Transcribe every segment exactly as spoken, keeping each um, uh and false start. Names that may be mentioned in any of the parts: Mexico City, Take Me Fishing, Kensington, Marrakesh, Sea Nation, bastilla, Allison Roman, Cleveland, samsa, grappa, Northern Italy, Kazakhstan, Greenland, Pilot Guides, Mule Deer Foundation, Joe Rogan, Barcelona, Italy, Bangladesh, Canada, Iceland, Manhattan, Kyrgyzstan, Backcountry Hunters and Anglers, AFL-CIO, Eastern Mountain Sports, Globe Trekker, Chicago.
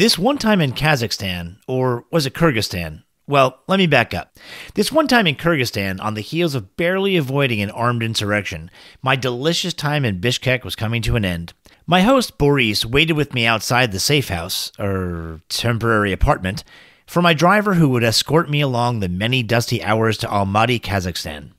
This one time in Kazakhstan, or was it Kyrgyzstan? Well, let me back up. This one time in Kyrgyzstan, on the heels of barely avoiding an armed insurrection, my delicious time in Bishkek was coming to an end. My host, Boris, waited with me outside the safe house, or temporary apartment, for my driver who would escort me along the many dusty hours to Almaty, Kazakhstan.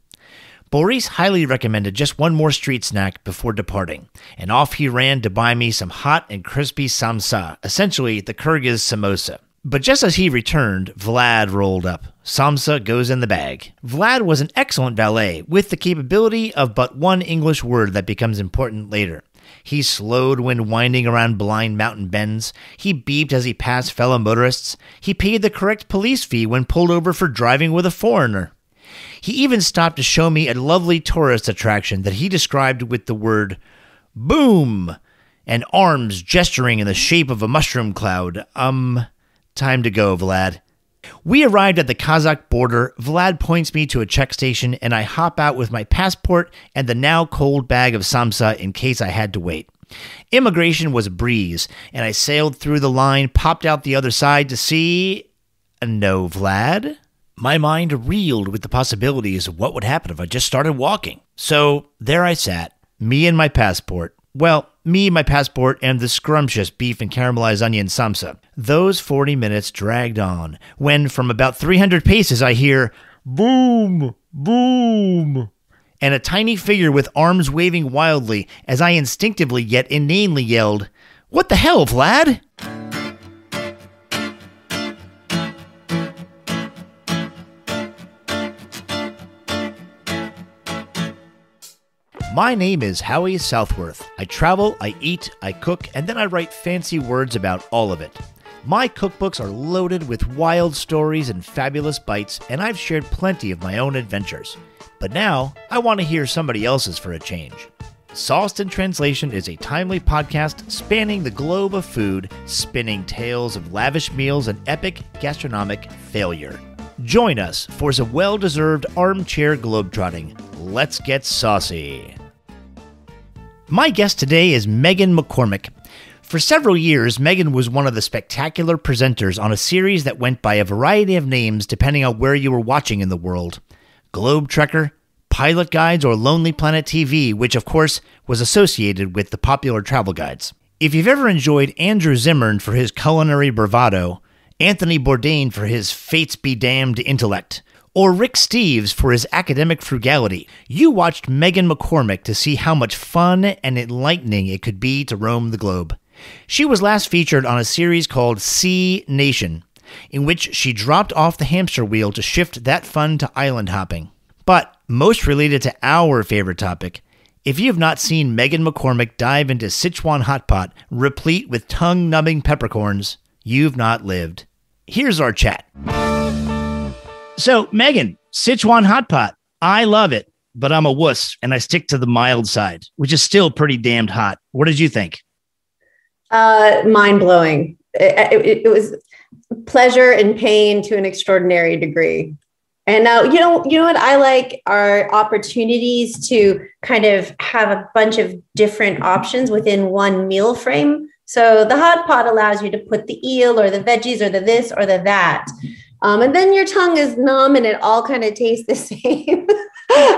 Boris highly recommended just one more street snack before departing, and off he ran to buy me some hot and crispy samsa, essentially the Kyrgyz samosa. But just as he returned, Vlad rolled up. Samsa goes in the bag. Vlad was an excellent valet, with the capability of but one English word that becomes important later. He slowed when winding around blind mountain bends. He beeped as he passed fellow motorists. He paid the correct police fee when pulled over for driving with a foreigner. He even stopped to show me a lovely tourist attraction that he described with the word boom and arms gesturing in the shape of a mushroom cloud. Um... Time to go, Vlad. We arrived at the Kazakh border. Vlad points me to a check station, and I hop out with my passport and the now cold bag of samsa in case I had to wait. Immigration was a breeze, and I sailed through the line, popped out the other side to see... no Vlad? My mind reeled with the possibilities of what would happen if I just started walking. So there I sat, me and my passport. Well, me, my passport, and the scrumptious beef and caramelized onion samsa. Those forty minutes dragged on, when from about three hundred paces I hear, boom, boom, and a tiny figure with arms waving wildly as I instinctively yet inanely yelled, "What the hell, Vlad?" My name is Howie Southworth. I travel, I eat, I cook, and then I write fancy words about all of it. My cookbooks are loaded with wild stories and fabulous bites, and I've shared plenty of my own adventures. But now, I want to hear somebody else's for a change. Sauced in Translation is a timely podcast spanning the globe of food, spinning tales of lavish meals and epic gastronomic failure. Join us for some well-deserved armchair globetrotting. Let's get saucy. My guest today is Megan McCormick. For several years, Megan was one of the spectacular presenters on a series that went by a variety of names depending on where you were watching in the world. Globe Trekker, Pilot Guides, or Lonely Planet T V, which of course was associated with the popular travel guides. If you've ever enjoyed Andrew Zimmern for his culinary bravado, Anthony Bourdain for his fates be damned intellect, or Rick Steves for his academic frugality, you watched Megan McCormick to see how much fun and enlightening it could be to roam the globe. She was last featured on a series called Sea Nation, in which she dropped off the hamster wheel to shift that fun to island hopping. But most related to our favorite topic, if you have not seen Megan McCormick dive into Sichuan hot pot replete with tongue-numbing peppercorns, you've not lived. Here's our chat. So, Megan, Sichuan hot pot. I love it, but I'm a wuss and I stick to the mild side, which is still pretty damned hot. What did you think? Uh, mind-blowing. It, it, it was pleasure and pain to an extraordinary degree. And uh, you know, you know what I like are opportunities to kind of have a bunch of different options within one meal frame. So the hot pot allows you to put the eel or the veggies or the this or the that. Um, and then your tongue is numb and it all kind of tastes the same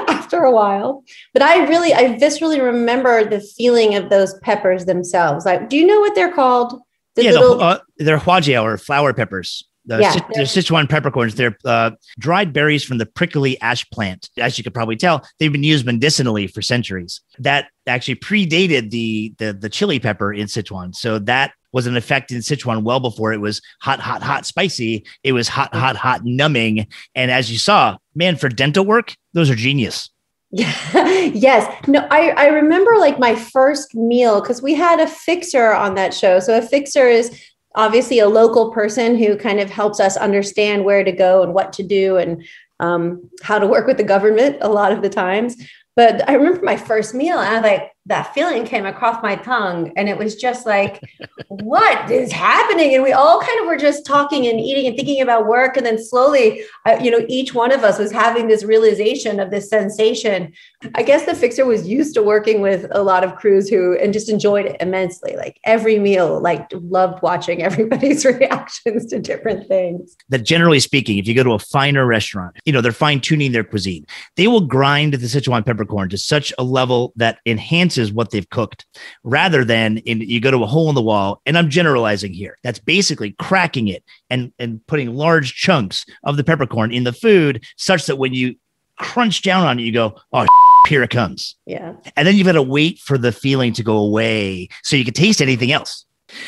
after a while. But I really, I viscerally remember the feeling of those peppers themselves. Like, do you know what they're called? The yeah, little... the, uh, they're huajiao or flower peppers. The yeah, Sich they're Sichuan peppercorns. They're uh, dried berries from the prickly ash plant. As you could probably tell, they've been used medicinally for centuries. That actually predated the the, the chili pepper in Sichuan. So that was an effect in Sichuan well before it was hot, hot, hot, spicy. It was hot, hot, hot, numbing. And as you saw, man, for dental work, those are genius. Yes. No, I, I remember like my first meal, because we had a fixer on that show. So a fixer is obviously a local person who kind of helps us understand where to go and what to do and um, how to work with the government a lot of the times. But I remember my first meal and I was like, that feeling came across my tongue, and it was just like, what is happening? And we all kind of were just talking and eating and thinking about work. And then slowly, uh, you know, each one of us was having this realization of this sensation. I guess the fixer was used to working with a lot of crews who, and just enjoyed it immensely. Like every meal, like loved watching everybody's reactions to different things. That generally speaking, if you go to a finer restaurant, you know, they're fine tuning their cuisine. They will grind the Sichuan peppercorn to such a level that enhances is what they've cooked, rather than in, you go to a hole in the wall, and I'm generalizing here, that's basically cracking it and, and putting large chunks of the peppercorn in the food such that when you crunch down on it, you go, oh, here it comes. Yeah. And then you've got to wait for the feeling to go away so you can taste anything else.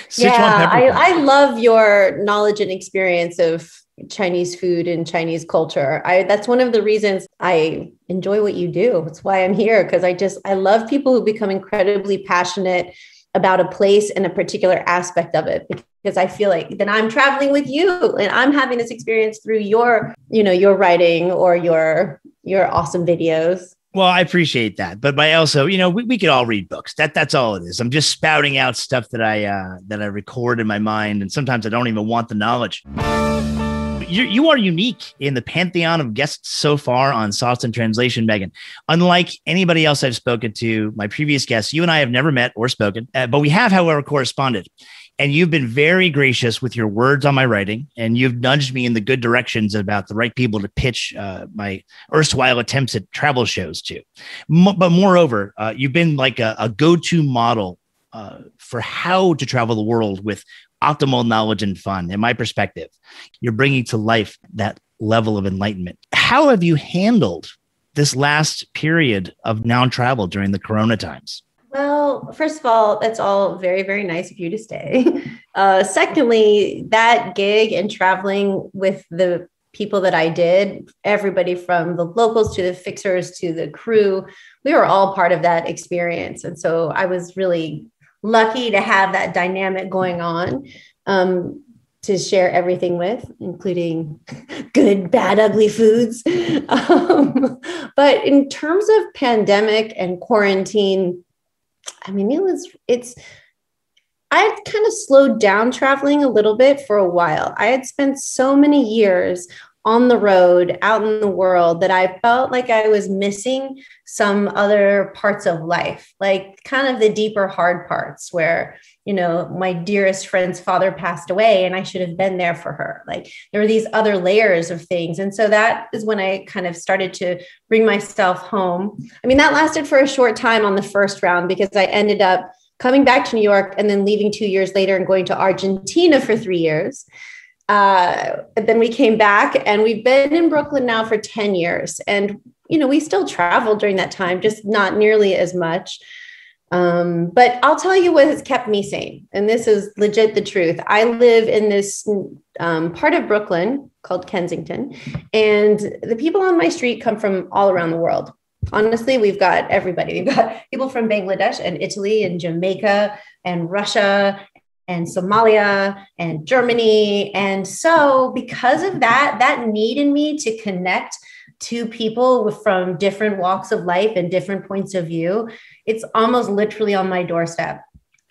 Sichuan yeah, I, I love your knowledge and experience of Chinese food and Chinese culture. I, that's one of the reasons I enjoy what you do. That's why I'm here, because I just, I love people who become incredibly passionate about a place and a particular aspect of it, because I feel like then I'm traveling with you and I'm having this experience through your, you know, your writing or your, your awesome videos. Well, I appreciate that. But by also, you know, we, we could all read books. That that's all it is. I'm just spouting out stuff that I, uh, that I record in my mind. And sometimes I don't even want the knowledge. You, you are unique in the pantheon of guests so far on Sauced in Translation, Megan. Unlike anybody else I've spoken to, my previous guests, you and I have never met or spoken, uh, but we have, however, corresponded. And you've been very gracious with your words on my writing, and you've nudged me in the good directions about the right people to pitch uh, my erstwhile attempts at travel shows to. M- but moreover, uh, you've been like a, a go-to model uh, for how to travel the world with optimal knowledge and fun. In my perspective, you're bringing to life that level of enlightenment. How have you handled this last period of non-travel during the corona times? Well, first of all, that's all very, very nice of you to say. Uh, secondly, that gig and traveling with the people that I did, everybody from the locals to the fixers to the crew, we were all part of that experience. And so I was really lucky to have that dynamic going on um, to share everything with, including good, bad, ugly foods. Um, but in terms of pandemic and quarantine, I mean, it was, it's, I had kind of slowed down traveling a little bit for a while. I had spent so many years on the road, out in the world, that I felt like I was missing some other parts of life, like kind of the deeper, hard parts where, you know, my dearest friend's father passed away and I should have been there for her. Like there were these other layers of things. And so that is when I kind of started to bring myself home. I mean, that lasted for a short time on the first round, because I ended up coming back to New York and then leaving two years later and going to Argentina for three years. Uh, then we came back, and we've been in Brooklyn now for ten years. And, you know, we still traveled during that time, just not nearly as much. Um, but I'll tell you what has kept me sane. And this is legit the truth. I live in this um, part of Brooklyn called Kensington, and the people on my street come from all around the world. Honestly, we've got everybody. We've got people from Bangladesh and Italy and Jamaica and Russia and Somalia and Germany. And so because of that, that need in me to connect to people from different walks of life and different points of view, it's almost literally on my doorstep.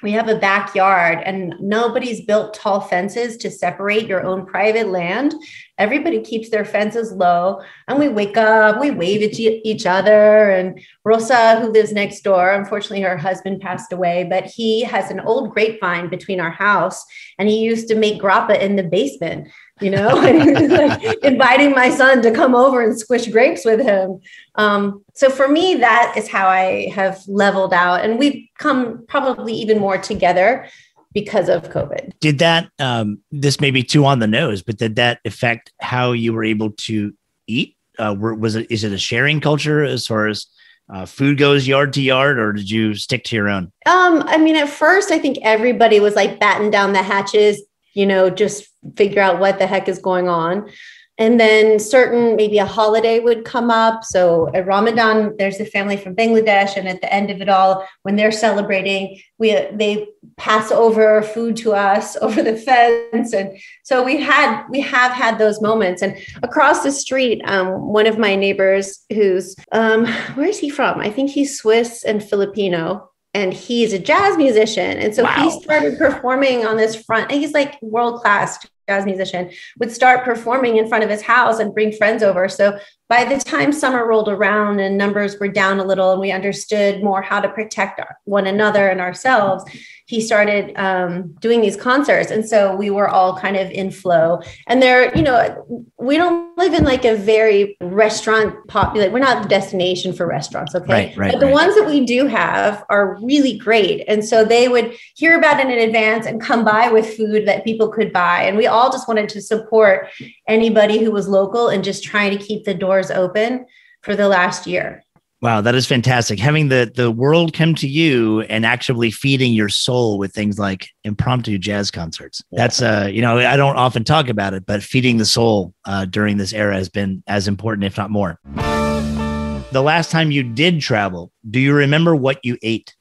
We have a backyard, and nobody's built tall fences to separate your own private land. Everybody keeps their fences low, and we wake up, we wave at each other. And Rosa, who lives next door, unfortunately, her husband passed away, but he has an old grapevine between our house, and he used to make grappa in the basement, you know, and like inviting my son to come over and squish grapes with him. Um, so for me, that is how I have leveled out. And we've come probably even more together because of COVID. Did that, um, this may be too on the nose, but did that affect how you were able to eat? Uh, was it, is it a sharing culture as far as Uh, food goes yard to yard, or did you stick to your own? Um, I mean, at first, I think everybody was like batten down the hatches, you know, just figure out what the heck is going on. And then certain, maybe a holiday would come up. So at Ramadan, there's a family from Bangladesh. And at the end of it all, when they're celebrating, we they pass over food to us over the fence. And so we had we have had those moments. And across the street, um, one of my neighbors who's, um, where is he from? I think he's Swiss and Filipino. and he's a jazz musician. And so wow. he started performing on this front. And he's like world-class jazz musician, would start performing in front of his house and bring friends over. So by the time summer rolled around and numbers were down a little and we understood more how to protect our, one another and ourselves, he started um, doing these concerts. And so we were all kind of in flow. And there, you know, we don't live in like a very restaurant populated, we're not the destination for restaurants. Okay. Right, right, but the right. ones that we do have are really great. And so they would hear about it in advance and come by with food that people could buy. And we all just wanted to support anybody who was local and just trying to keep the doors open for the last year. Wow, that is fantastic. Having the, the world come to you and actually feeding your soul with things like impromptu jazz concerts. That's, uh, you know, I don't often talk about it, but feeding the soul uh, during this era has been as important, if not more. The last time you did travel, do you remember what you ate?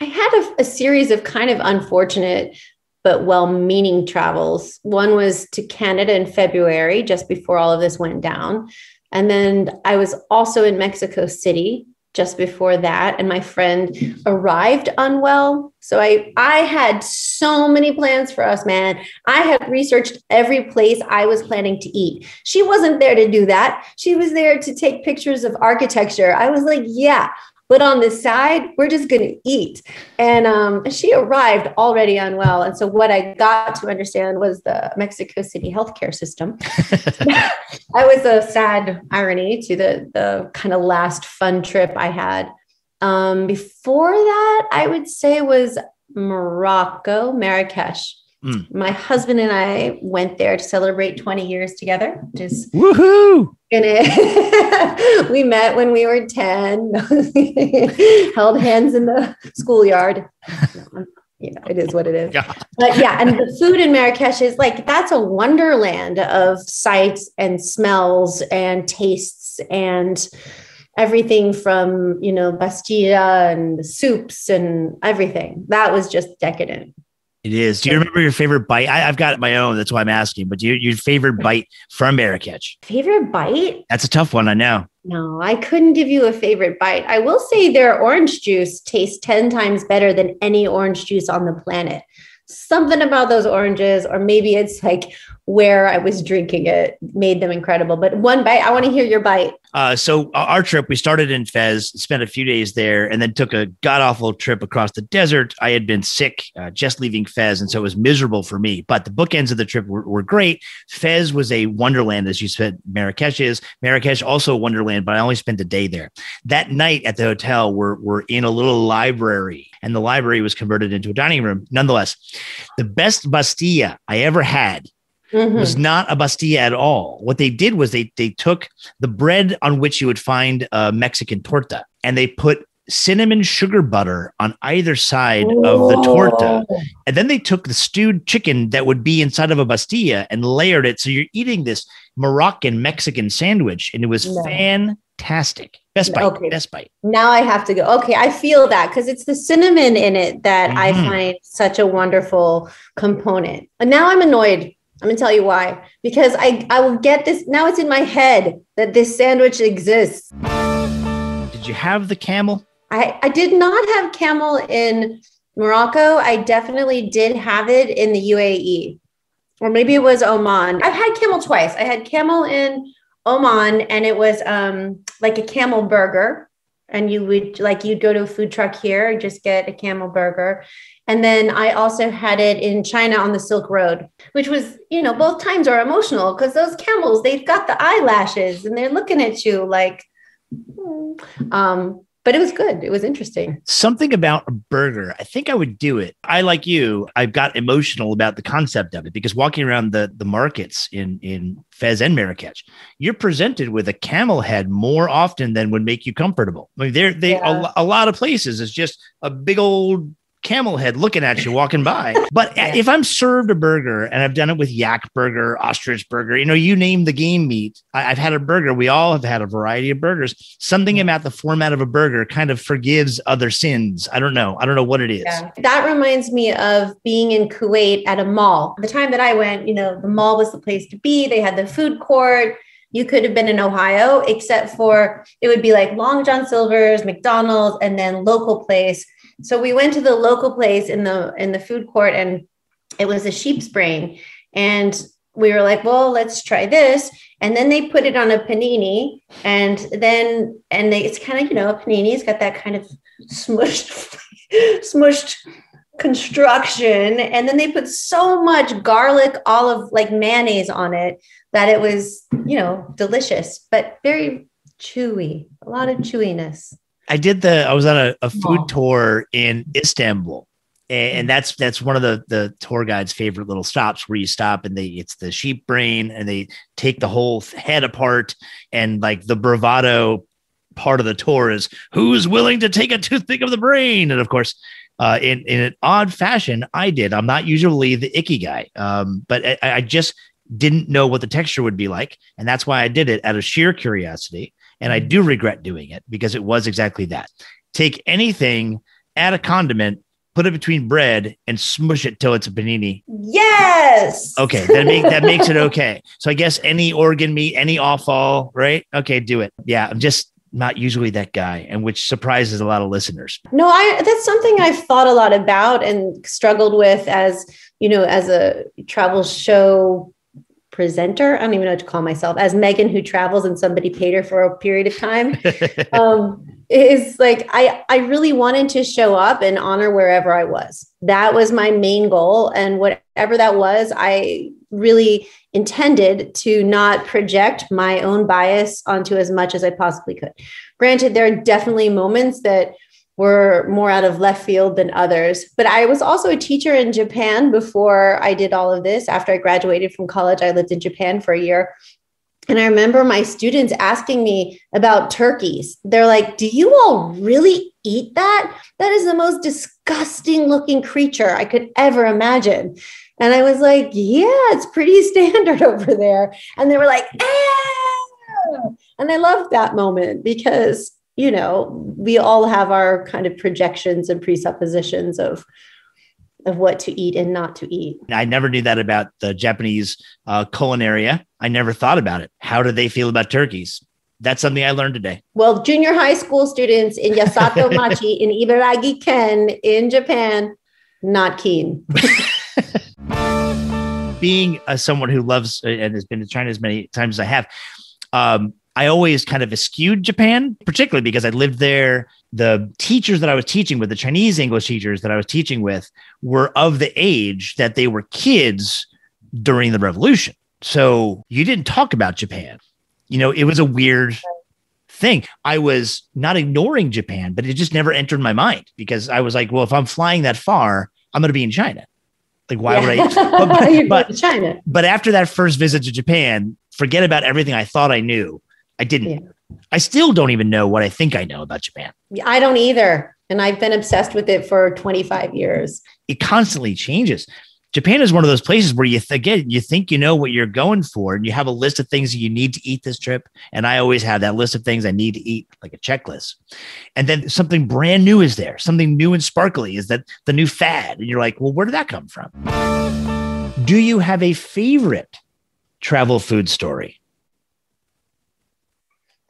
I had a, a series of kind of unfortunate but well-meaning travels. One was to Canada in February, just before all of this went down. And then I was also in Mexico City just before that. And my friend arrived unwell. So I, I had so many plans for us, man. I had researched every place I was planning to eat. She wasn't there to do that. She was there to take pictures of architecture. I was like, yeah, but on the side, we're just going to eat. And um, she arrived already unwell. And so what I got to understand was the Mexico City healthcare system. That was a sad irony to the, the kind of last fun trip I had. Um, before that, I would say was Morocco, Marrakesh. Mm. My husband and I went there to celebrate twenty years together. Just woohoo! And it, we met when we were ten, held hands in the schoolyard. You know, it is what it is. Yeah. But yeah, and the food in Marrakesh is like, that's a wonderland of sights and smells and tastes and everything from, you know, bastilla and soups and everything. That was just decadent. It is. Do you remember your favorite bite? I, I've got my own. That's why I'm asking. But do you, your favorite bite from Marrakesh? Favorite bite? That's a tough one. I know. No, I couldn't give you a favorite bite. I will say their orange juice tastes ten times better than any orange juice on the planet. Something about those oranges, or maybe it's like where I was drinking it, made them incredible. But one bite, I want to hear your bite. Uh, so our trip, we started in Fez, spent a few days there, and then took a god-awful trip across the desert. I had been sick, uh, just leaving Fez, and so it was miserable for me. But the bookends of the trip were, were great. Fez was a wonderland, as you said, Marrakesh is. Marrakesh also a wonderland, but I only spent a day there. That night at the hotel, we're, we're in a little library, and the library was converted into a dining room. Nonetheless, the best bastilla I ever had mm-hmm. was not a bastilla at all. What they did was they they took the bread on which you would find a Mexican torta, and they put cinnamon sugar butter on either side Ooh. Of the torta. And then they took the stewed chicken that would be inside of a bastilla and layered it. So you're eating this Moroccan Mexican sandwich, and it was no. fantastic. Best bite. Okay. Best bite. Now I have to go. Okay. I feel that because it's the cinnamon in it that mm-hmm. I find such a wonderful component. And now I'm annoyed. I'm going to tell you why, because I, I will get this. Now it's in my head that this sandwich exists. Did you have the camel? I, I did not have camel in Morocco. I definitely did have it in the U A E, or maybe it was Oman. I've had camel twice. I had camel in Oman, and it was um, like a camel burger. And you would like, you'd go to a food truck here and just get a camel burger. And then I also had it in China on the Silk Road, which was, you know, both times are emotional because those camels, they've got the eyelashes and they're looking at you like, mm. um, but it was good. It was interesting. Something about a burger. I think I would do it. I, like you, I've got emotional about the concept of it because walking around the, the markets in, in Fez and Marrakesh, you're presented with a camel head more often than would make you comfortable. I mean, they're, they, yeah. a, a lot of places is just a big old camel head looking at you walking by. But yeah. if I'm served a burger, and I've done it with yak burger, ostrich burger, you know, you name the game meat, I, I've had a burger. We all have had a variety of burgers. Something yeah. about the format of a burger kind of forgives other sins. I don't know. I don't know what it is. Yeah. That reminds me of being in Kuwait at a mall. The time that I went, you know, the mall was the place to be. They had the food court. You could have been in Ohio, except for it would be like Long John Silver's, McDonald's, and then local place. So we went to the local place in the in the food court, and it was a sheep's brain. And we were like, well, let's try this. And then they put it on a panini, and then, and they, it's kind of, you know, a panini's got that kind of smushed, smushed construction. And then they put so much garlic, olive, like mayonnaise on it that it was, you know, delicious, but very chewy, a lot of chewiness. I did the, I was on a, a food oh. tour in Istanbul. And that's that's one of the, the tour guide's favorite little stops, where you stop and they it's the sheep brain, and they take the whole head apart. And like the bravado part of the tour is, who's willing to take a toothpick of the brain? And of course, uh, in, in an odd fashion, I did. I'm not usually the icky guy, um, but I, I just didn't know what the texture would be like. And that's why I did it out of sheer curiosity. And I do regret doing it, because it was exactly that. Take anything, add a condiment, put it between bread, and smush it till it's a panini. Yes. Okay. That, make, that makes it okay. So I guess any organ meat, any offal, right? Okay. Do it. Yeah. I'm just not usually that guy, and which surprises a lot of listeners. No, I, that's something I've thought a lot about and struggled with as, you know, as a travel show presenter. I don't even know what to call myself, as Megan who travels and somebody paid her for a period of time. Um, is like, I, I really wanted to show up and honor wherever I was. That was my main goal. And whatever that was, I really intended to not project my own bias onto as much as I possibly could. Granted, there are definitely moments that were more out of left field than others. But I was also a teacher in Japan before I did all of this. After I graduated from college, I lived in Japan for a year. And I remember my students asking me about turkeys. They're like, do you all really eat that? That is the most disgusting looking creature I could ever imagine. And I was like, yeah, it's pretty standard over there. And they were like, ah! And I loved that moment, because, you know, we all have our kind of projections and presuppositions of of what to eat and not to eat. I never knew that about the Japanese uh, culinaria. I never thought about it. How do they feel about turkeys? That's something I learned today. Well, junior high school students in Yasato Machi in Ibaraki Ken in Japan, not keen. Being a, someone who loves and has been to China as many times as I have, um, I always kind of eschewed Japan, particularly because I lived there. The teachers that I was teaching with, the Chinese English teachers that I was teaching with, were of the age that they were kids during the revolution. So you didn't talk about Japan. You know, it was a weird thing. I was not ignoring Japan, but it just never entered my mind, because I was like, well, if I'm flying that far, I'm going to be in China. Like, why yeah. would I? But, but, You're going to China. But after that first visit to Japan, forget about everything I thought I knew. I didn't. Yeah. I still don't even know what I think I know about Japan. I don't either. And I've been obsessed with it for twenty-five years. It constantly changes. Japan is one of those places where you, th- again, you think you know what you're going for, and you have a list of things that you need to eat this trip. And I always have that list of things I need to eat, like a checklist. And then something brand new is there. Something new and sparkly is that the new fad. And you're like, well, where did that come from? Do you have a favorite travel food story?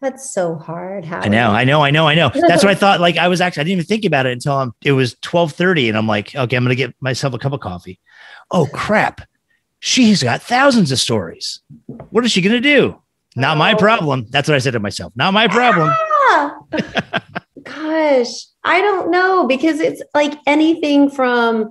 That's so hard, Howie. I know, I know, I know, I know. That's what I thought. Like, I was actually, I didn't even think about it until I'm, it was twelve thirty, and I'm like, okay, I'm going to get myself a cup of coffee. Oh, crap. She's got thousands of stories. What is she going to do? Not oh. my problem. That's what I said to myself. Not my problem. Ah! Gosh, I don't know, because it's like anything from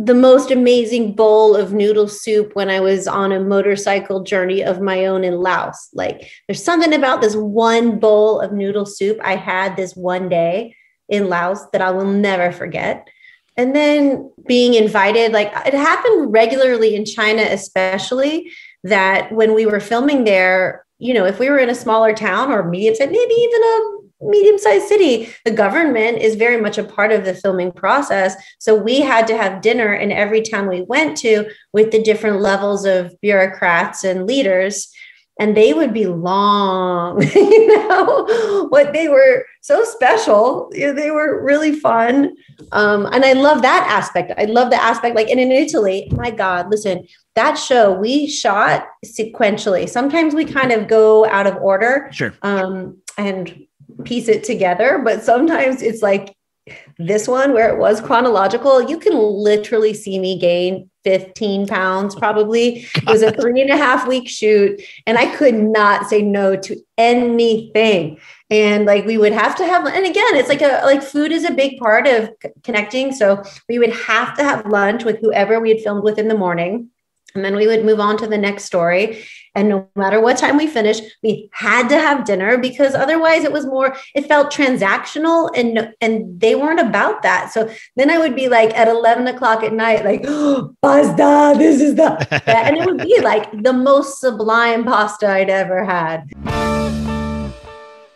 the most amazing bowl of noodle soup when I was on a motorcycle journey of my own in Laos. Like, there's something about this one bowl of noodle soup I had this one day in Laos that I will never forget. And then being invited, like, it happened regularly in China, especially, that when we were filming there, you know, if we were in a smaller town or medium, maybe even a medium-sized city, the government is very much a part of the filming process. So we had to have dinner in every town we went to with the different levels of bureaucrats and leaders. And they would be long, you know, what they were so special. They were really fun. Um, and I love that aspect. I love the aspect, like, and in Italy, my God, listen, that show we shot sequentially. Sometimes we kind of go out of order. Sure. Um, and piece it together, but sometimes it's like This one, where it was chronological, you can literally see me gain fifteen pounds probably. It was a three and a half week shoot, and I could not say no to anything. And like we would have to have, and again, it's like a like food is a big part of c- connecting. So we would have to have lunch with whoever we had filmed with in the morning. And then we would move on to the next story. And no matter what time we finished, we had to have dinner, because otherwise it was more, it felt transactional, and and they weren't about that. So then I would be like at eleven o'clock at night, like, oh, pasta, this is the, and it would be like the most sublime pasta I'd ever had.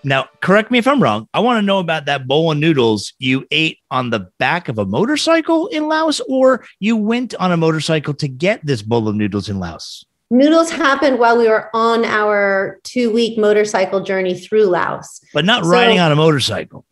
Now, correct me if I'm wrong. I want to know about that bowl of noodles you ate on the back of a motorcycle in Laos, or you went on a motorcycle to get this bowl of noodles in Laos? Noodles happened while we were on our two-week motorcycle journey through Laos. But not so, riding on a motorcycle.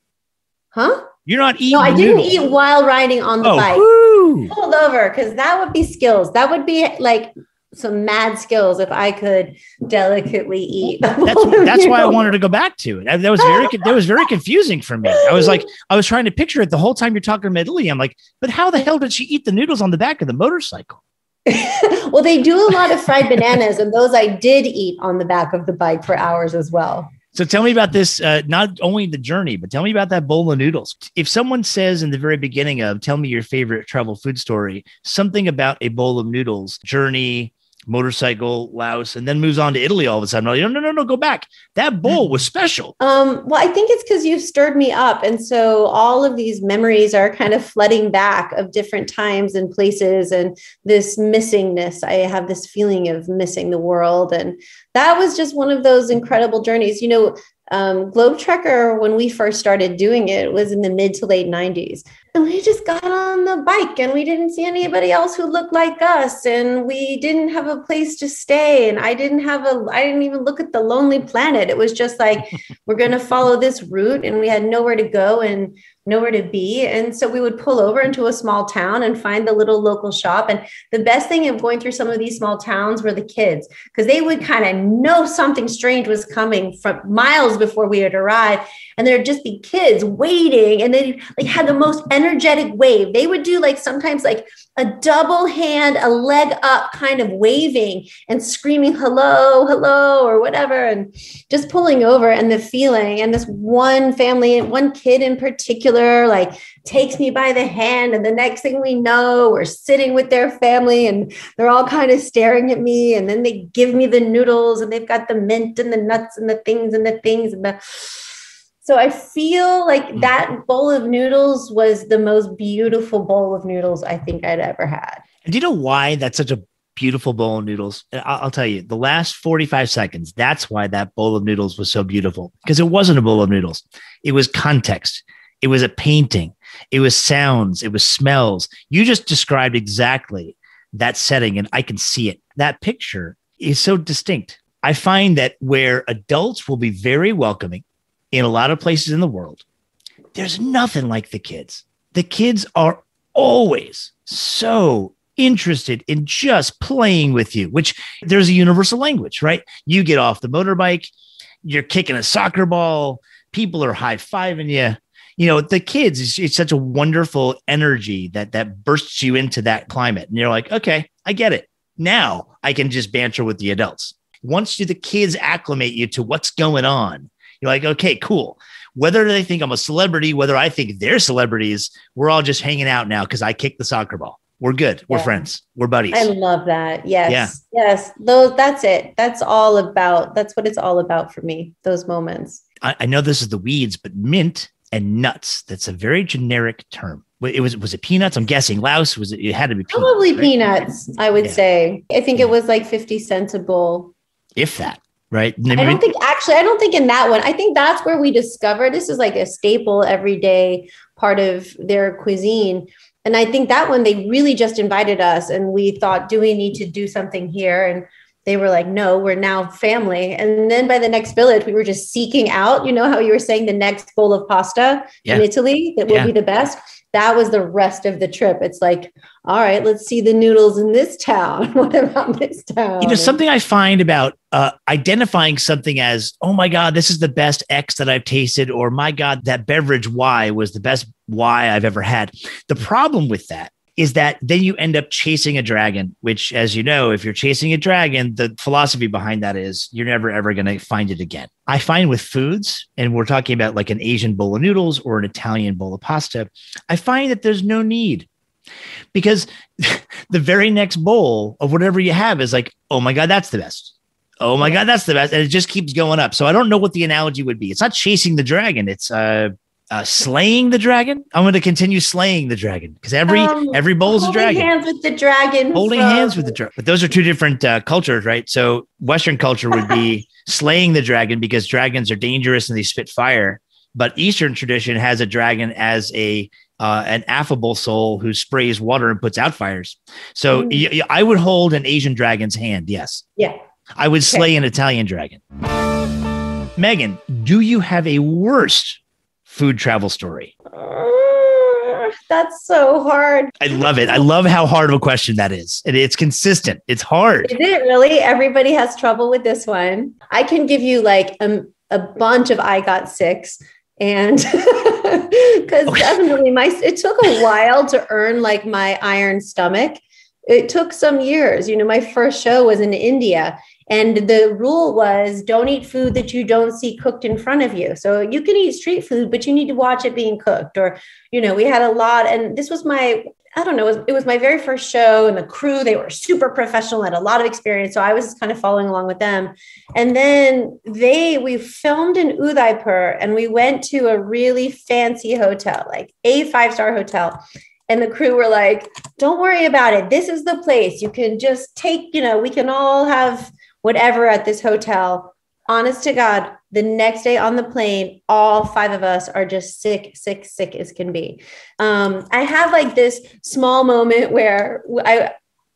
Huh? You're not eating. No, I didn't noodles. eat while riding on the oh, bike. Woo. Pulled over, because that would be skills. That would be like... some mad skills if I could delicately eat. That's, that's why I wanted to go back to it. I, that was very that was very confusing for me. I was like, I was trying to picture it the whole time you're talking medley. I'm like, but how the hell did she eat the noodles on the back of the motorcycle? Well, they do a lot of fried bananas, and those I did eat on the back of the bike for hours as well. So tell me about this, uh, not only the journey, but tell me about that bowl of noodles. If someone says in the very beginning of, tell me your favorite travel food story, something about a bowl of noodles, journey, motorcycle, Laos, and then moves on to Italy all of a sudden. Like, no, no, no, no, go back. That bowl was special. Um, well, I think it's because you've stirred me up. And so all of these memories are kind of flooding back of different times and places and this missingness. I have this feeling of missing the world. And that was just one of those incredible journeys. You know, um, Globe Trekker, when we first started doing it, was in the mid to late nineties. And we just got on the bike and we didn't see anybody else who looked like us. And we didn't have a place to stay. And I didn't have a, I didn't even look at the Lonely Planet. It was just like, we're going to follow this route. And we had nowhere to go and nowhere to be. And so we would pull over into a small town and find the little local shop. And the best thing of going through some of these small towns were the kids, because they would kind of know something strange was coming from miles before we had arrived. And there'd just be kids waiting. And they like had the most energetic wave. They would do like sometimes like a double hand, a leg up kind of waving and screaming, hello, hello, or whatever. And just pulling over and the feeling. And this one family, one kid in particular, like takes me by the hand. And the next thing we know, we're sitting with their family and they're all kind of staring at me. And then they give me the noodles, and they've got the mint and the nuts and the things and the things and the... So I feel like that bowl of noodles was the most beautiful bowl of noodles I think I'd ever had. And do you know why that's such a beautiful bowl of noodles? I'll tell you, the last forty-five seconds, that's why that bowl of noodles was so beautiful, because it wasn't a bowl of noodles. It was context. It was a painting. It was sounds. It was smells. You just described exactly that setting, and I can see it. That picture is so distinct. I find that where adults will be very welcoming, in a lot of places in the world, there's nothing like the kids. The kids are always so interested in just playing with you, which there's a universal language, right? You get off the motorbike, you're kicking a soccer ball, people are high-fiving you. You know, the kids, it's, it's such a wonderful energy that that bursts you into that climate. And you're like, okay, I get it. Now I can just banter with the adults. Once you, the kids acclimate you to what's going on, you're like, okay, cool. Whether they think I'm a celebrity, whether I think they're celebrities, we're all just hanging out now because I kicked the soccer ball. We're good. We're yeah. friends. We're buddies. I love that. Yes. Yeah. Yes. Those, that's it. That's all about, that's what it's all about for me, those moments. I, I know this is the weeds, but mint and nuts, that's a very generic term. It was was it peanuts? I'm guessing Laos was it, it had to be peanuts, probably right? Peanuts, I would yeah. say. I think yeah. it was like fifty cents a bowl. If that. Right. I don't think actually, I don't think in that one, I think that's where we discovered this is like a staple everyday part of their cuisine. And I think that one, they really just invited us and we thought, do we need to do something here? And they were like, no, we're now family. And then by the next village, we were just seeking out, you know, how you were saying the next bowl of pasta yeah. in Italy, that will yeah. be the best. That was the rest of the trip. It's like, all right, let's see the noodles in this town. What about this town? You know, something I find about uh, identifying something as, oh my God, this is the best X that I've tasted, or my God, that beverage Y was the best why I've ever had. The problem with that is that then you end up chasing a dragon, which, as you know, if you're chasing a dragon, the philosophy behind that is you're never, ever going to find it again. I find with foods, and we're talking about like an Asian bowl of noodles or an Italian bowl of pasta, I find that there's no need, because the very next bowl of whatever you have is like, oh my God, that's the best. Oh my God, that's the best. And it just keeps going up. So I don't know what the analogy would be. It's not chasing the dragon. It's uh, Uh, slaying the dragon. I'm going to continue slaying the dragon, because every um, every bowl is a dragon. Holding hands with the dragon. Holding from... hands with the dragon. But those are two different uh, cultures, right? So Western culture would be slaying the dragon, because dragons are dangerous and they spit fire. But Eastern tradition has a dragon as a uh, an affable soul who sprays water and puts out fires. So mm. y- I would hold an Asian dragon's hand. Yes. Yeah. I would slay okay. an Italian dragon. Megan, do you have a worst food travel story? Uh, that's so hard. I love it. I love how hard of a question that is. And it's consistent. It's hard. Is it really? Everybody has trouble with this one. I can give you like a, a bunch of I got six, and because okay. definitely my, it took a while to earn like my iron stomach. It took some years. You know, my first show was in India, and the rule was don't eat food that you don't see cooked in front of you. So you can eat street food, but you need to watch it being cooked. Or, you know, we had a lot. And this was my, I don't know, it was, it was my very first show, and the crew, they were super professional, had a lot of experience. So I was kind of following along with them. And then they, we filmed in Udaipur, and we went to a really fancy hotel, like a five-star hotel. And the crew were like, don't worry about it. This is the place. You can just take, you know, we can all have whatever at this hotel. Honest to God, the next day on the plane, all five of us are just sick, sick, sick as can be. Um, I have like this small moment where I,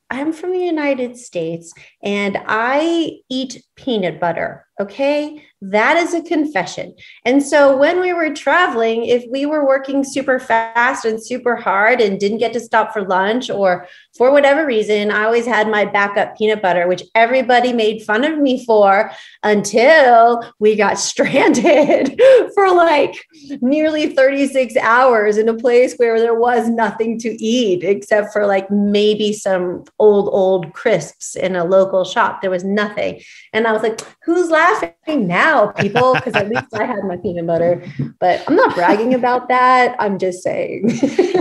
I'm from the United States and I eat peanut butter. Okay. That is a confession. And so when we were traveling, if we were working super fast and super hard and didn't get to stop for lunch or for whatever reason, I always had my backup peanut butter, which everybody made fun of me for until we got stranded for like nearly thirty-six hours in a place where there was nothing to eat except for like maybe some old, old crisps in a local shop. There was nothing. And I was like, who's laughing now, people? Because at least I had my peanut butter. But I'm not bragging about that. I'm just saying.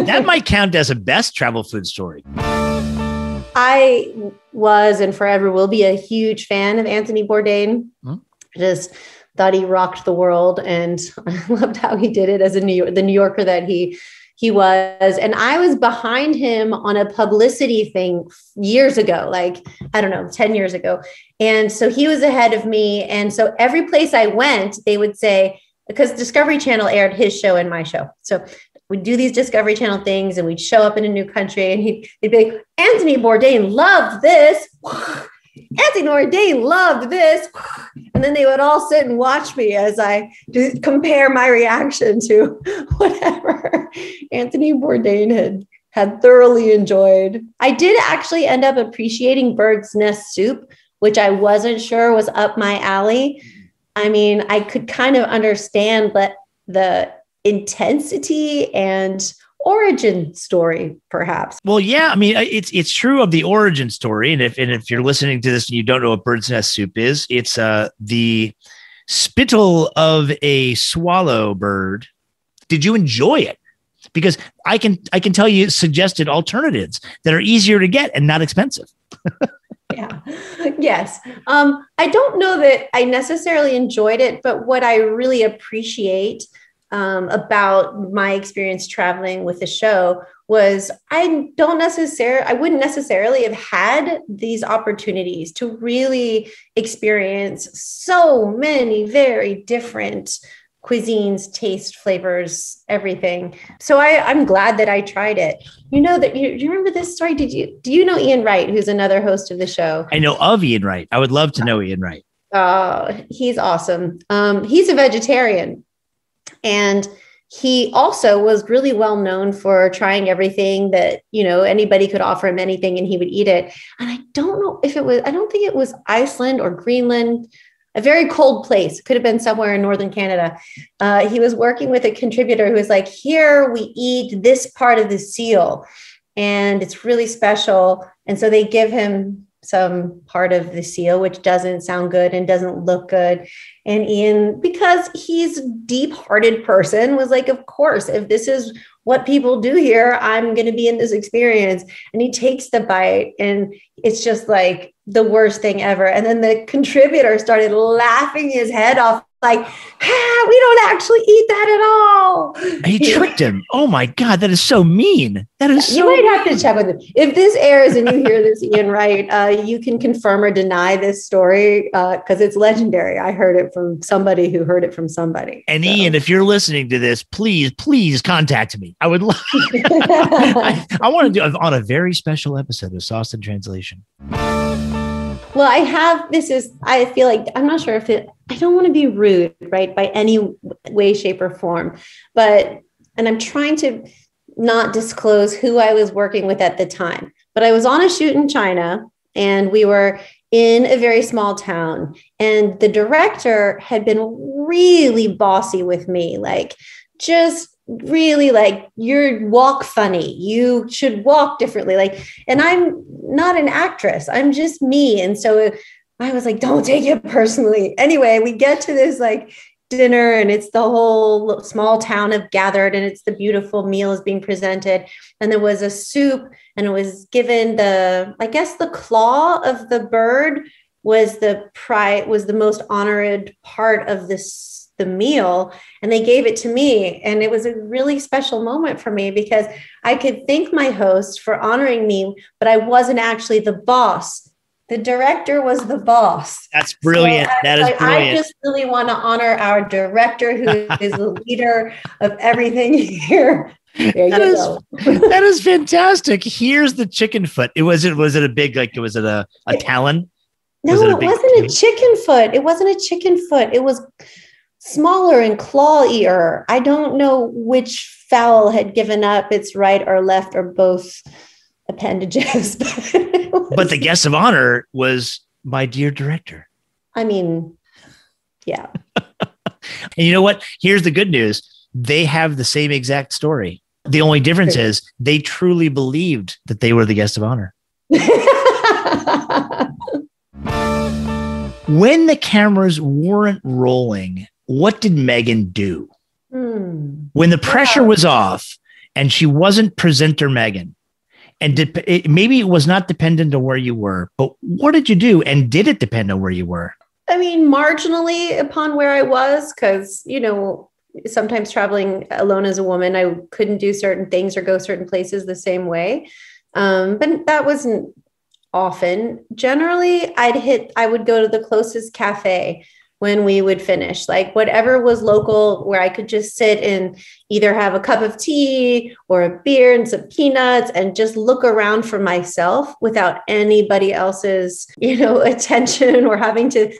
That might count as a best travel food story. I was and forever will be a huge fan of Anthony Bourdain. Hmm? Just thought he rocked the world, and I loved how he did it as a New York, the New Yorker that he he was. And I was behind him on a publicity thing years ago, like, I don't know, ten years ago. And so he was ahead of me. And so every place I went, they would say, because Discovery Channel aired his show and my show. So we'd do these Discovery Channel things and we'd show up in a new country, and he'd, he'd be like, Anthony Bourdain loved this. Anthony Bourdain loved this. And then they would all sit and watch me as I just compare my reaction to whatever Anthony Bourdain had, had thoroughly enjoyed. I did actually end up appreciating bird's nest soup, which I wasn't sure was up my alley. I mean, I could kind of understand but the intensity and origin story, perhaps. Well, yeah, I mean, it's it's true of the origin story. And if and if you're listening to this and you don't know what bird's nest soup is, it's uh, the spittle of a swallow bird. Did you enjoy it? Because I can I can tell you suggested alternatives that are easier to get and not expensive. Yeah. Yes. Um, I don't know that I necessarily enjoyed it, but what I really appreciate Um, about my experience traveling with the show was I don't necessarily, I wouldn't necessarily have had these opportunities to really experience so many very different cuisines, taste, flavors, everything. So I, I'm glad that I tried it. You know that you, you remember this story? Did you, do you know Ian Wright, who's another host of the show? I know of Ian Wright. I would love to know Ian Wright. Oh, he's awesome. Um, he's a vegetarian. And he also was really well known for trying everything that, you know, anybody could offer him anything and he would eat it. And I don't know if it was, I don't think it was Iceland or Greenland. a very cold place. Could have been somewhere in northern Canada. Uh, he was working with a contributor who was like, here we eat this part of the seal and it's really special. And so they give him some part of the seal, which doesn't sound good and doesn't look good. And Ian, because he's a deep-hearted person, was like, of course, if this is what people do here, I'm going to be in this experience. And he takes the bite and it's just like the worst thing ever. And then the contributor started laughing his head off, like, ah, we don't actually eat that at all. He tricked him. Oh my God, that is so mean. That is so You might mean. have to check with him. If this airs and you hear this, Ian Wright, uh, you can confirm or deny this story because uh, it's legendary. I heard it from somebody who heard it from somebody. And so. Ian, if you're listening to this, please, please contact me. I would love I, I want to do on a very special episode of Sauced in Translation. Well, I have, this is, I feel like, I'm not sure if it, I don't want to be rude, right, by any way, shape, or form, but, and I'm trying to not disclose who I was working with at the time, but I was on a shoot in China, and we were in a very small town, and the director had been really bossy with me, like, just really like, you walk funny, you should walk differently. Like, and I'm not an actress, I'm just me. And so I was like, don't take it personally. Anyway, we get to this like dinner and it's the whole small town have gathered and it's the beautiful meal is being presented. And there was a soup and it was given the, I guess the claw of the bird was the pride, was the most honored part of this the meal, and they gave it to me. And it was a really special moment for me because I could thank my host for honoring me, but I wasn't actually the boss. The director was the boss. That's brilliant. So that is like, brilliant. I just really want to honor our director who is the leader of everything here. There that, is, that is fantastic. Here's the chicken foot. It was, it was it a big, like, was it a, a talon? No, was it, it wasn't chicken? a chicken foot. It wasn't a chicken foot. It was smaller and claw-ier. I don't know which fowl had given up its right or left or both appendages. But, was, but the guest of honor was my dear director. I mean, yeah. And you know what? Here's the good news. They have the same exact story. The only difference is they truly believed that they were the guest of honor. When the cameras weren't rolling, what did Megan do? Mm. When the pressure yeah. was off and she wasn't presenter Megan, and did, it, maybe it was not dependent on where you were, but what did you do? And did it depend on where you were? I mean, marginally upon where I was, because, you know, sometimes traveling alone as a woman, I couldn't do certain things or go certain places the same way. Um, but that wasn't often. Generally, I'd hit, I would go to the closest cafe when we would finish, like whatever was local where I could just sit and either have a cup of tea or a beer and some peanuts and just look around for myself without anybody else's, you know, attention or having to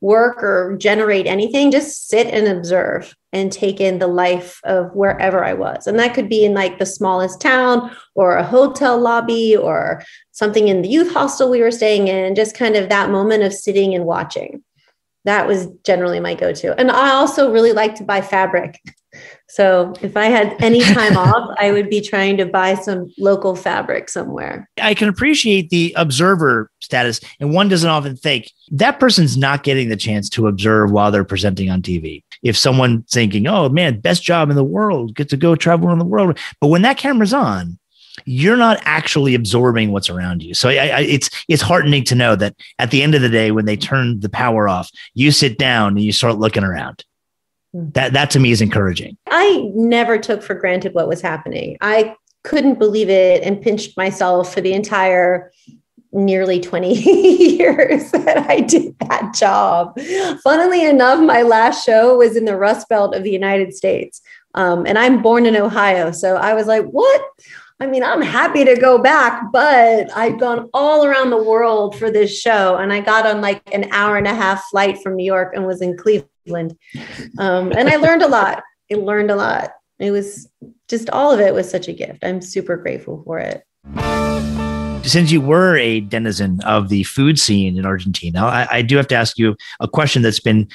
work or generate anything, just sit and observe and take in the life of wherever I was. And that could be in like the smallest town or a hotel lobby or something in the youth hostel we were staying in, just kind of that moment of sitting and watching. That was generally my go-to. And I also really like to buy fabric. So if I had any time off, I would be trying to buy some local fabric somewhere. I can appreciate the observer status. And one doesn't often think that person's not getting the chance to observe while they're presenting on T V. If someone thinking, oh man, best job in the world, get to go travel around the world. But when that camera's on, you're not actually absorbing what's around you. So I, I, it's it's heartening to know that at the end of the day, when they turn the power off, you sit down and you start looking around. That, that to me is encouraging. I never took for granted what was happening. I couldn't believe it and pinched myself for the entire nearly twenty years that I did that job. Funnily enough, my last show was in the Rust Belt of the United States. Um, and I'm born in Ohio. So I was like, what? I mean, I'm happy to go back, but I've gone all around the world for this show. And I got on like an hour and a half flight from New York and was in Cleveland. Um, and I learned a lot. I learned a lot. It was just all of it was such a gift. I'm super grateful for it. since you were a denizen of the food scene in Argentina, I, I do have to ask you a question that's been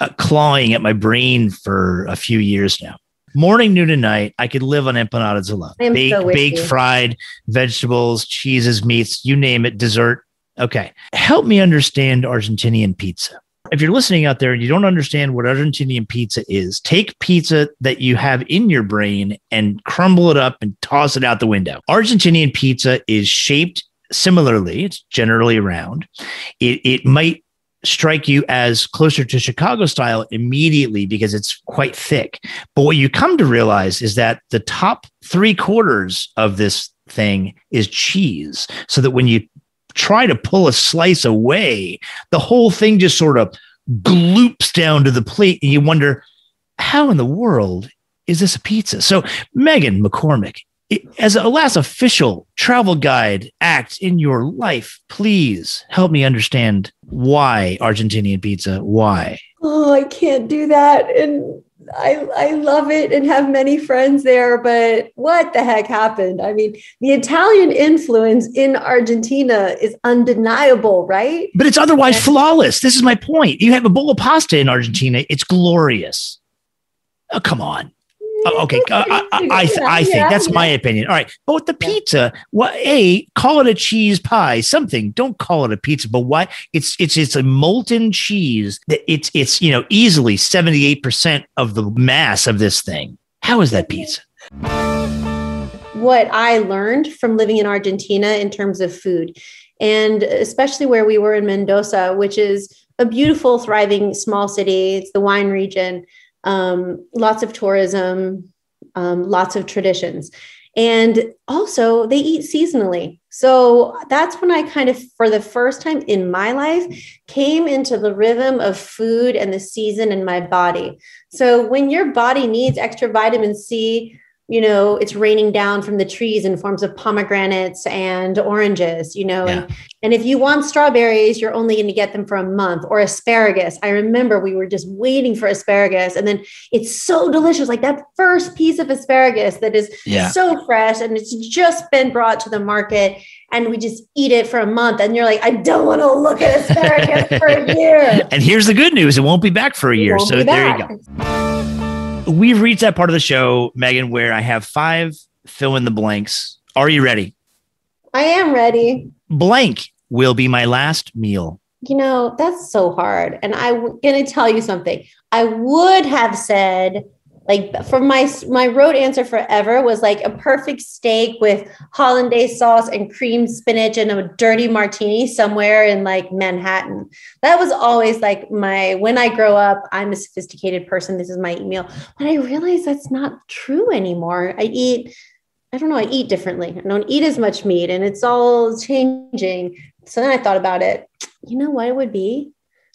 uh, clawing at my brain for a few years now. Morning, noon, and night, I could live on empanadas alone. Baked, so baked, fried, vegetables, cheeses, meats, you name it, dessert. Okay. Help me understand Argentinian pizza. If you're listening out there and you don't understand what Argentinian pizza is, take pizza that you have in your brain and crumble it up and toss it out the window. Argentinian pizza is shaped similarly. It's generally round. It, it might strike you as closer to Chicago style immediately because it's quite thick. But what you come to realize is that the top three quarters of this thing is cheese, so that when you try to pull a slice away, the whole thing just sort of gloops down to the plate. And you wonder, how in the world is this a pizza? So Megan McCormick, as a last official travel guide act in your life, please help me understand why Argentinian pizza, why? Oh, I can't do that. And I, I love it and have many friends there, but what the heck happened? I mean, the Italian influence in Argentina is undeniable, right? But it's otherwise and- flawless. This is my point. You have a bowl of pasta in Argentina. It's glorious. Oh, come on. Oh, okay, I, I, I, th- I think yeah, that's yeah. my opinion. All right, but with the pizza, what? A call it a cheese pie, something. Don't call it a pizza. But why? It's it's it's a molten cheese that it's it's you know easily seventy-eight percent of the mass of this thing. How is that pizza? What I learned from living in Argentina in terms of food, and especially where we were in Mendoza, which is a beautiful, thriving small city. It's the wine region. Um, lots of tourism, um, lots of traditions. And also they eat seasonally. So that's when I kind of, for the first time in my life, came into the rhythm of food and the season in my body. So when your body needs extra vitamin C, you know, it's raining down from the trees in forms of pomegranates and oranges, you know, yeah. and, and if you want strawberries, you're only going to get them for a month, or asparagus. I remember we were just waiting for asparagus, and then it's so delicious. Like that first piece of asparagus that is yeah. so fresh, and it's just been brought to the market, and we just eat it for a month. And you're like, I don't want to look at asparagus for a year. And here's the good news. It won't be back for a it year. So there you go. We've reached that part of the show, Megan, where I have five fill in the blanks. Are you ready? I am ready. Blank will be my last meal. You know, that's so hard. And I'm going to tell you something. I would have said, like, for my, my road answer forever was like a perfect steak with hollandaise sauce and cream spinach and a dirty martini somewhere in like Manhattan. That was always like my, when I grow up, I'm a sophisticated person. This is my meal. But I realized that's not true anymore. I eat, I don't know. I eat differently. I don't eat as much meat, and it's all changing. So then I thought about it. You know what it would be?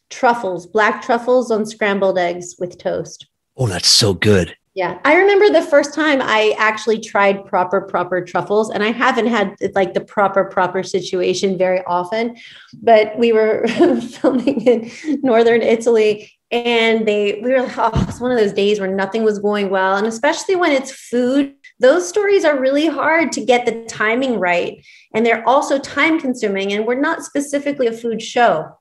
Truffles, black truffles on scrambled eggs with toast. Oh, that's so good. Yeah. I remember the first time I actually tried proper, proper truffles, and I haven't had like the proper, proper situation very often, but we were filming in Northern Italy, and they, we were like, oh, it's one of those days where nothing was going well. And especially when it's food, those stories are really hard to get the timing right. And they're also time consuming, and we're not specifically a food show.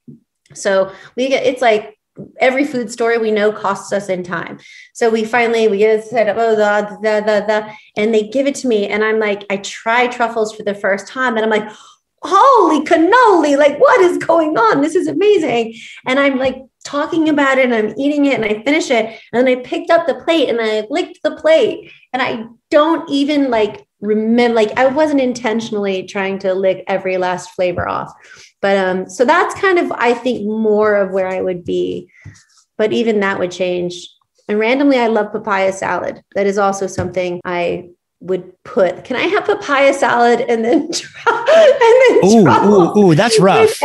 So we get, it's like, every food story we know costs us in time. So we finally, we get set up, oh, da, da, da, da, and they give it to me. And I'm like, I try truffles for the first time, and I'm like, holy cannoli, like what is going on? This is amazing. And I'm like talking about it, and I'm eating it, and I finish it. And then I picked up the plate, and I licked the plate, and I don't even like remember, like I wasn't intentionally trying to lick every last flavor off. But um, so that's kind of, I think, more of where I would be. But even that would change. And randomly, I love papaya salad. That is also something I would put. Can I have papaya salad and then try? Ooh, ooh, ooh, that's rough.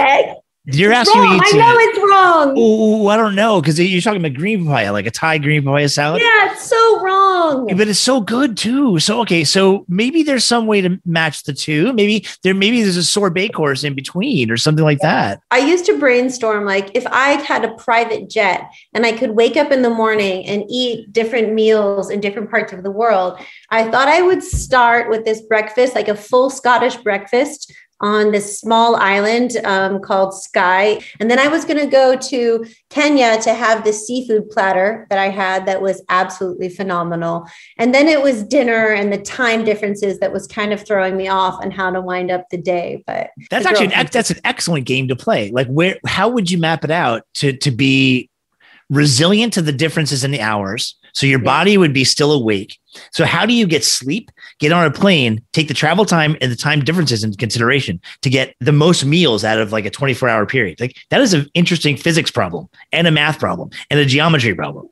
You're asking me to. I know it's wrong. Ooh, I don't know, because you're talking about green papaya, like a Thai green papaya salad. Yeah, it's so wrong. But it's so good too. So okay, so maybe there's some way to match the two. Maybe there, maybe there's a sorbet course in between or something like that. I used to brainstorm, like if I had a private jet and I could wake up in the morning and eat different meals in different parts of the world, I thought I would start with this breakfast, like a full Scottish breakfast. on this small island um, called Skye. And then I was going to go to Kenya to have this seafood platter that I had that was absolutely phenomenal. And then it was dinner and the time differences that was kind of throwing me off and how to wind up the day. But that's actually an, that's an excellent game to play. Like, where, how would you map it out to, to be resilient to the differences in the hours? So your body would be still awake. So how do you get sleep, get on a plane, take the travel time and the time differences into consideration to get the most meals out of like a twenty-four hour period? Like, that is an interesting physics problem and a math problem and a geometry problem.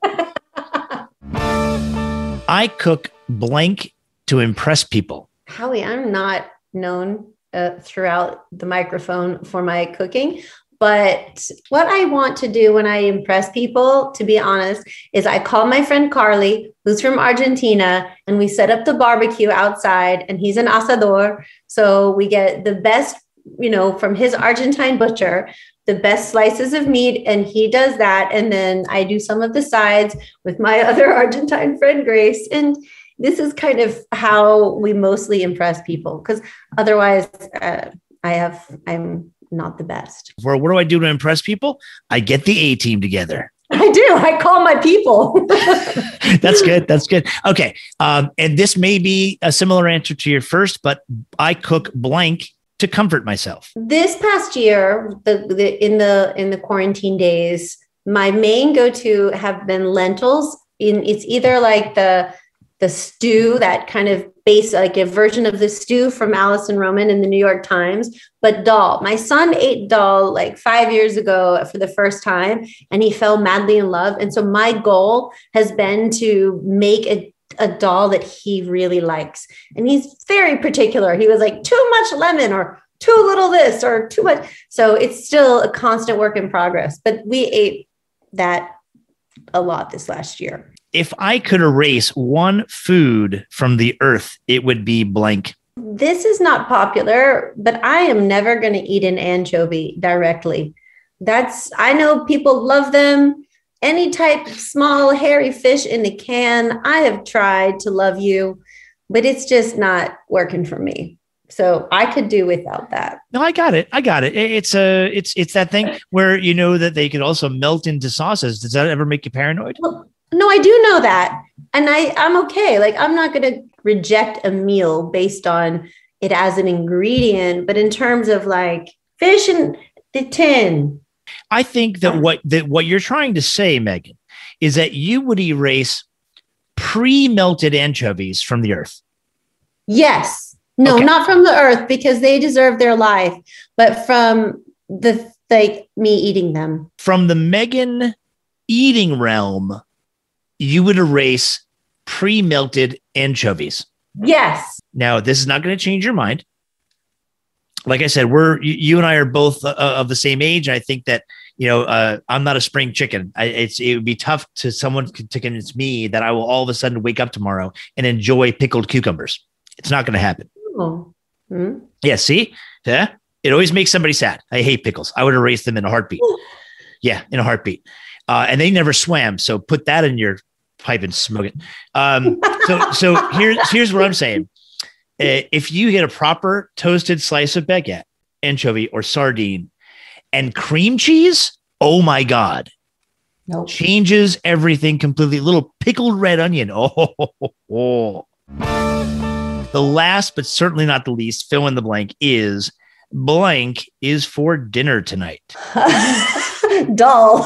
I cook blank to impress people. Howie, I'm not known uh, throughout the microphone for my cooking. But what I want to do when I impress people, to be honest, is I call my friend Carly, who's from Argentina, and we set up the barbecue outside, and he's an asador. So we get the best, you know, from his Argentine butcher, the best slices of meat, and he does that. And then I do some of the sides with my other Argentine friend, Grace. And this is kind of how we mostly impress people, because otherwise uh, I have, I'm... not the best. Well, what do I do to impress people? I get the A team together. I do. I call my people. That's good. That's good. Okay. Um, and this may be a similar answer to your first, but I cook blank to comfort myself. This past year, the, the in the in the quarantine days, my main go-to have been lentils. In it's either like the the stew, that kind of base, like a version of the stew from Allison Roman in the New York Times, but dal. My son ate dal like five years ago for the first time, and he fell madly in love. And so my goal has been to make a, a dal that he really likes. And he's very particular. He was like, too much lemon or too little this or too much. So it's still a constant work in progress, but we ate that a lot this last year. If I could erase one food from the earth, it would be blank. This is not popular, but I am never going to eat an anchovy directly. That's, I know people love them. Any type of small, hairy fish in the can, I have tried to love you, but it's just not working for me. So I could do without that. No, I got it. I got it. It's a, it's, it's that thing where you know that they could also melt into sauces. Does that ever make you paranoid? Well, no, I do know that. And I, I'm okay. Like, I'm not going to reject a meal based on it as an ingredient, but in terms of like fish in the tin. I think that what, that what you're trying to say, Megan, is that you would erase pre-melted anchovies from the earth. Yes. No, okay. Not from the earth, because they deserve their life, but from the, like, me eating them. From the Megan eating realm, you would erase pre-melted anchovies. Yes. Now, this is not going to change your mind. Like I said, we're, you and I are both uh, of the same age. I think that, you know, uh, I'm not a spring chicken. I, it's, it would be tough to someone to convince me that I will all of a sudden wake up tomorrow and enjoy pickled cucumbers. It's not going to happen. Oh. Hmm. Yeah. See, yeah. It always makes somebody sad. I hate pickles. I would erase them in a heartbeat. Ooh. Yeah. In a heartbeat. Uh, and they never swam. So put that in your pipe and smoke it. Um, so, so here's, here's what I'm saying. Uh, if you get a proper toasted slice of baguette, anchovy or sardine and cream cheese, oh my God, nope. Changes everything completely. Little pickled red onion. Oh, ho, ho, ho. The last, but certainly not the least, fill in the blank is blank is for dinner tonight. Dull.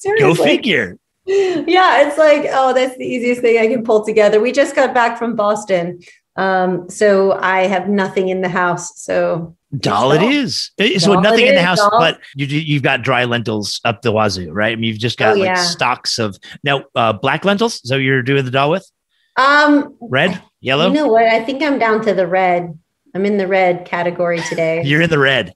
Seriously. Go figure. Yeah, it's like, oh, that's the easiest thing I can pull together. We just got back from Boston, um, so I have nothing in the house. So dal it is. So Doll nothing in the house, Doll. But you, you've got dry lentils up the wazoo, right? I mean, you've just got oh, like yeah. stocks of now uh, black lentils. So you're doing the dal with um, red, yellow. You know what? I think I'm down to the red. I'm in the red category today. You're in the red.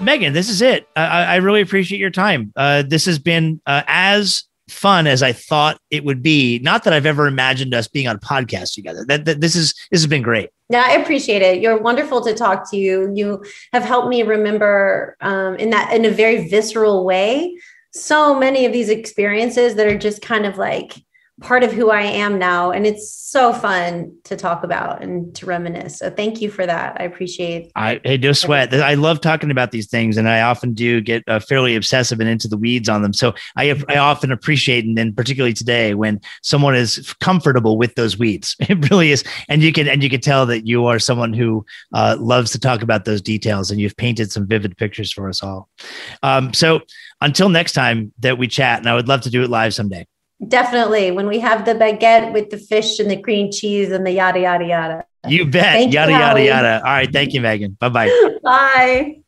Megan, this is it. I, I really appreciate your time. Uh, this has been uh, as fun as I thought it would be. Not that I've ever imagined us being on a podcast together. That, that this is this has been great. Yeah, I appreciate it. You're wonderful to talk to you. You have helped me remember um, in that in a very visceral way so many of these experiences that are just kind of like part of who I am now. And it's so fun to talk about and to reminisce. So thank you for that. I appreciate it. I, hey, no sweat. I love talking about these things. And I often do get uh, fairly obsessive and into the weeds on them. So I I often appreciate, and then particularly today, when someone is comfortable with those weeds, it really is. And you can, and you can tell that you are someone who uh, loves to talk about those details, and you've painted some vivid pictures for us all. Um, so until next time that we chat, and I would love to do it live someday. Definitely. When we have the baguette with the fish and the cream cheese and the yada, yada, yada. You bet. Thank yada, you, yada, yada. All right. Thank you, Megan. Bye-bye. Bye.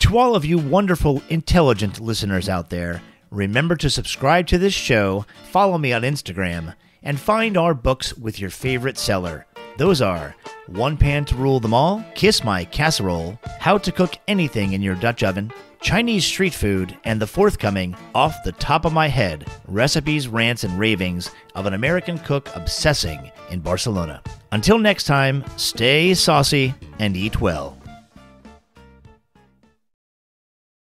To all of you wonderful, intelligent listeners out there, remember to subscribe to this show, follow me on Instagram, and find our books with your favorite seller. Those are One Pan to Rule Them All, Kiss My Casserole, How to Cook Anything in Your Dutch Oven, Chinese Street Food, and the forthcoming, Off the Top of My Head, Recipes, Rants, and Ravings of an American Cook Obsessing in Barcelona. Until next time, stay saucy and eat well.